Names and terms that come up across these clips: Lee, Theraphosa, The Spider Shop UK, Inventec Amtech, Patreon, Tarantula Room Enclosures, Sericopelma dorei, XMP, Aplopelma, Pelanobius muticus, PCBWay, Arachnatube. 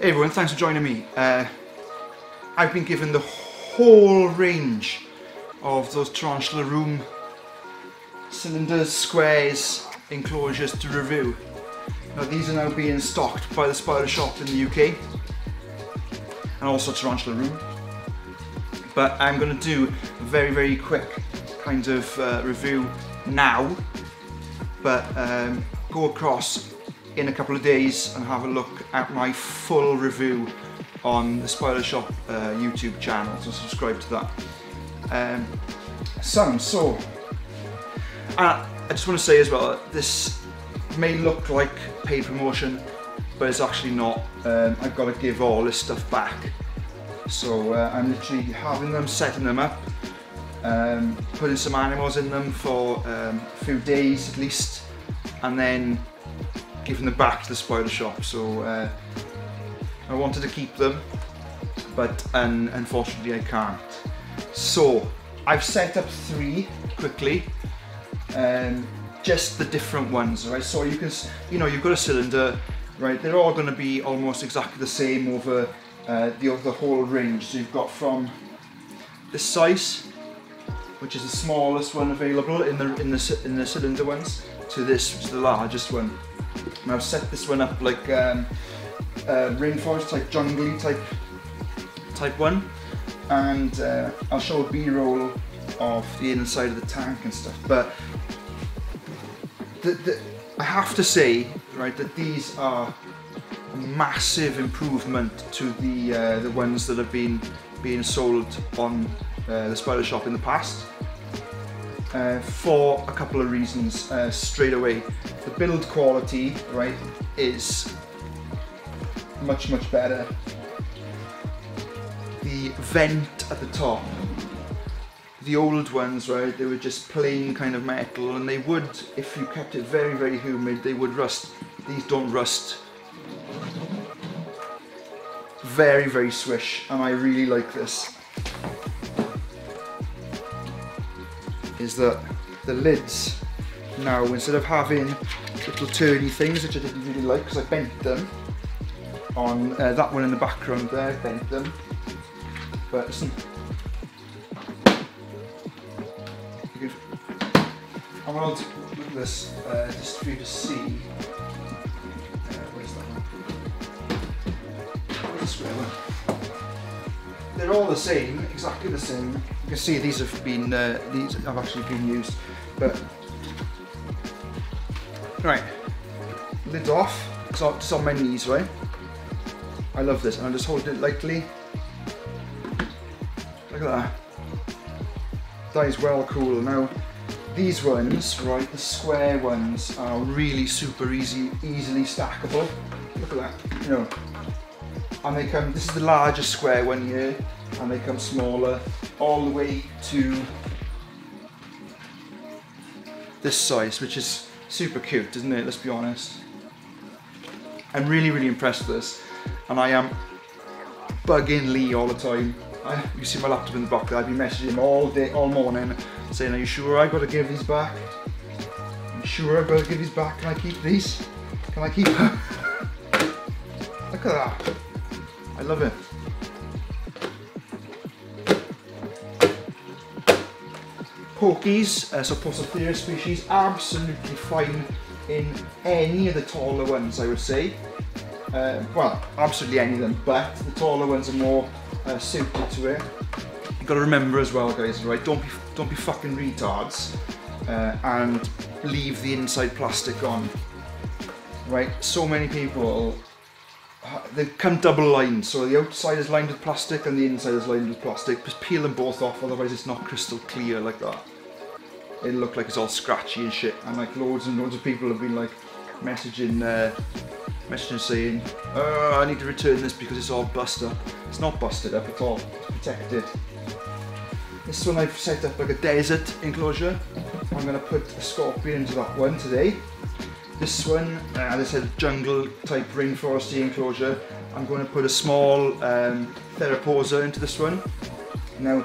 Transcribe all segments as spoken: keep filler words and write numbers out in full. Hey everyone, thanks for joining me. Uh, I've been given the whole range of those Tarantula Room cylinders, squares, enclosures to review. Now these are now being stocked by the Spider Shop in the U K and also Tarantula Room. But I'm going to do a very, very quick kind of uh, review now, but um, go across in a couple of days and have a look at my full review on the Spider Shop uh, YouTube channel, so subscribe to that. Um, Sounds so. And I just want to say as well, this may look like paid promotion, but it's actually not. Um, I've got to give all this stuff back, so uh, I'm literally having them, setting them up, um, putting some animals in them for um, a few days at least, and then giving them back to the Spider Shop. So uh, I wanted to keep them, but um, unfortunately I can't. So I've set up three quickly, um, just the different ones, right? So you can, you know, you've got a cylinder, right? They're all going to be almost exactly the same over uh, the the whole range. So you've got from this size, which is the smallest one available in the in the in the cylinder ones, to this, which is the largest one. And I've set this one up like um, uh, rainforest type, jungly type type one, and uh, I'll show a B-roll of the inside of the tank and stuff. But the, the, I have to say, right, that these are a massive improvement to the uh, the ones that have been being sold on uh, the Spider Shop in the past. Uh, for a couple of reasons. Uh, straight away, the build quality, right, is much much better. The vent at the top, the old ones, right, they were just plain kind of metal, and they would, if you kept it very very humid, they would rust. These don't rust. Very very swish, and I really like this. Is that the lids now, instead of having little turny things, which I didn't really like because I bent them on uh, that one in the background there, bent them, but listen, you can, I'm going to look at this uh, just for you to see. Uh, where's that one? Where's the square one? They're all the same, exactly the same. You can see these have been uh, these have actually been used, but right, lid off. It's on, it's on my knees, right? I love this, and I just hold it lightly. Look at that. That is well cool. Now these ones, right? The square ones are really super easy, easily stackable. Look at that, you know. And they come. This is the largest square one here, and they come smaller, all the way to this size, which is super cute, isn't it? Let's be honest. I'm really, really impressed with this, and I am bugging Lee all the time. I, you see my laptop in the box, I've been messaging him all day, all morning, saying, "Are you sure I've got to give these back? Are you sure I've got to give these back? Can I keep these? Can I keep them?" Look at that. I love it. Pokies, uh, so Poseothera species, absolutely fine in any of the taller ones, I would say. Uh, well, absolutely any of them, but the taller ones are more uh, suited to it. You've got to remember as well, guys, right? Don't be don't be fucking retards uh, and leave the inside plastic on. Right? So many people, they come double lined, so the outside is lined with plastic and the inside is lined with plastic. Just peel them both off, otherwise it's not crystal clear like that. It'll look like it's all scratchy and shit. And like loads and loads of people have been like messaging, uh, messaging saying, "Oh, I need to return this because it's all busted up." It's not busted up at all. It's protected. This one I've set up like a desert enclosure. I'm going to put a scorpion into that one today. This one, uh, as I said, jungle type rainforesty enclosure. I'm going to put a small um, Theraphosa into this one. Now,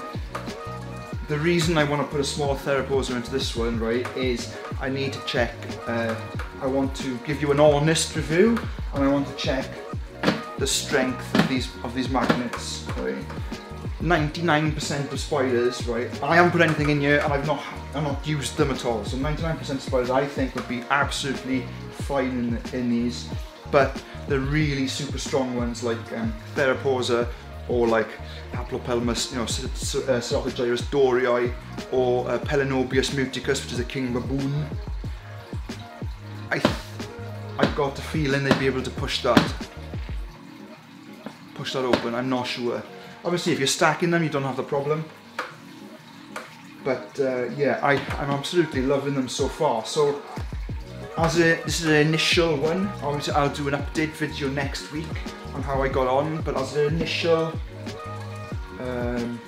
the reason I want to put a small Theraphosa into this one, right, is I need to check, uh, I want to give you an honest review, and I want to check the strength of these of these magnets, right? ninety-nine percent of spiders, right? And I haven't put anything in here, and I've not I've not used them at all. So ninety-nine percent of spiders I think would be absolutely fine in, in these, but the really super strong ones like um, Theraphosa, or like Aplopelma, you know, Sericopelma dorei, or uh, Pelanobius muticus, which is a king baboon. I, I've got the feeling they'd be able to push that, push that open. I'm not sure. Obviously, if you're stacking them, you don't have the problem. But uh, yeah, I, I'm absolutely loving them so far. So, as a this is an initial one, obviously I'll do an update video next week on how I got on, but as an initial um,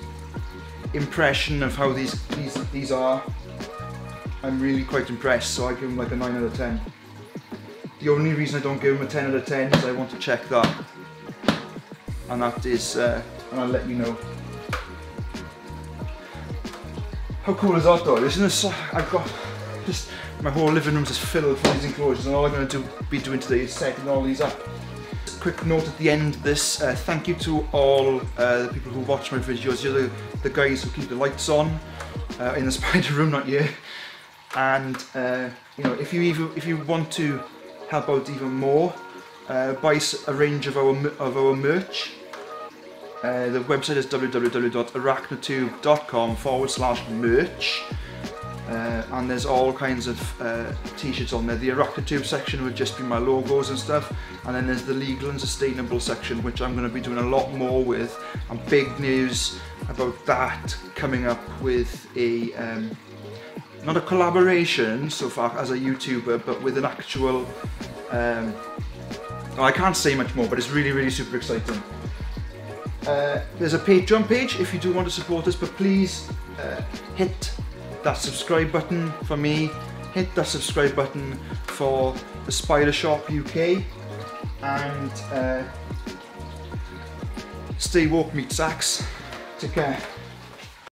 impression of how these, these these are, I'm really quite impressed, so I give them like a nine out of ten. The only reason I don't give them a ten out of ten is I want to check that, and that is, uh, and I'll let you know. How cool is that though? Isn't this, I've got just, my whole living room is filled with these enclosures, and all I'm going to do, be doing today is setting all these up. Quick note at the end of this, uh, thank you to all uh, the people who watch my videos. You're the, the guys who keep the lights on uh, in the spider room, not you. And uh, you know, if you even if you want to help out even more, uh, buy a range of our of our merch. Uh, the website is w w w dot arachnatube dot com forward slash merch, uh, and there's all kinds of uh, t-shirts on there. The Arachnatube section would just be my logos and stuff. And then there's the legal and sustainable section, which I'm going to be doing a lot more with, and big news about that coming up with a, um, not a collaboration so far as a YouTuber, but with an actual, um, well, I can't say much more, but it's really, really super exciting. Uh, there's a Patreon page if you do want to support us, but please uh, hit that subscribe button for me, hit that subscribe button for the Spider Shop U K, and uh, stay woke, meat sacks. Take care.